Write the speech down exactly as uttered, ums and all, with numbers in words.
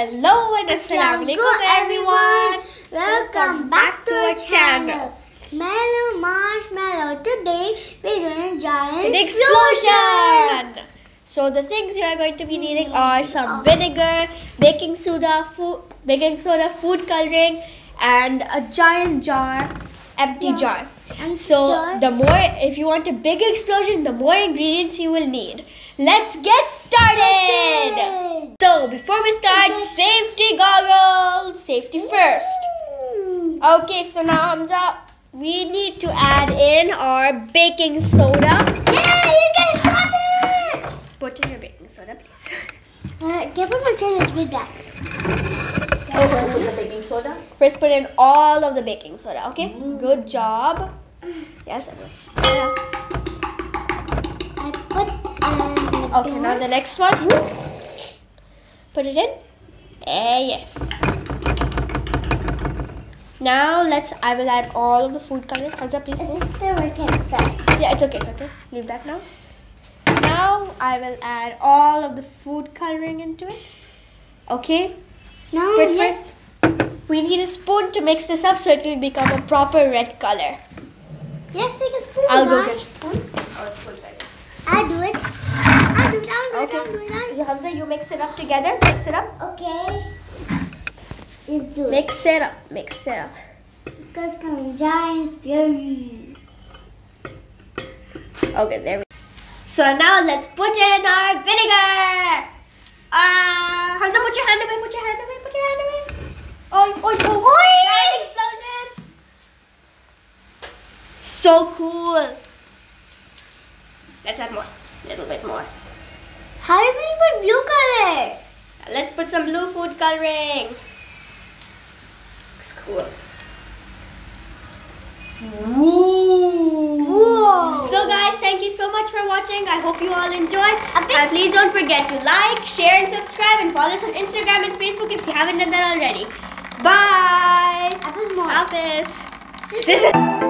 Hello and Assalam o Alaikum everyone. Welcome back to our channel Mellow Marshmallow. Today we are doing giant an explosion. explosion. So the things you are going to be needing are some vinegar, baking soda, food, baking soda, food coloring, and a giant jar, empty yeah. jar. And so jar. the more, if you want a big explosion, the more ingredients you will need. Let's get started! Okay. So before we start, okay. safety goggles! Safety first. Okay, so now Hamza, we need to add in our baking soda. Yeah, you can start it! Put in your baking soda, please. Uh, give him a challenge with that. Oh, first put the baking soda? First put in all of the baking soda, okay? Mm. Good job. Yes, I'm going to stir up. I put Okay, now the next one. Put it in. Eh, yes. Now let's. I will add all of the food coloring. Hamza, please. Is this still working? Yeah, it's okay. It's okay. Leave that now. Now I will add all of the food coloring into it. Okay. Now. But first, we need a spoon to mix this up so it will become a proper red color. Yes, take a spoon. I'll go get a spoon. I'll spoon right. I do it. Okay. You, Hamza, you mix it up together. Mix it up. Okay. Let's do it. Mix it up. Mix it up. Because coming giant spoon. Okay, there we go. So now let's put in our vinegar. Uh, Hamza, put your hand away. Put your hand away. Put your hand away. Oh, oh, oh! Giant explosion! So cool. Let's add more. A little bit more. How do we put blue color? Let's put some blue food coloring. Looks cool. Ooh. Whoa. So guys, thank you so much for watching. I hope you all enjoyed. And please don't forget to like, share and subscribe. And follow us on Instagram and Facebook if you haven't done that already. Bye. Hafiz. This is...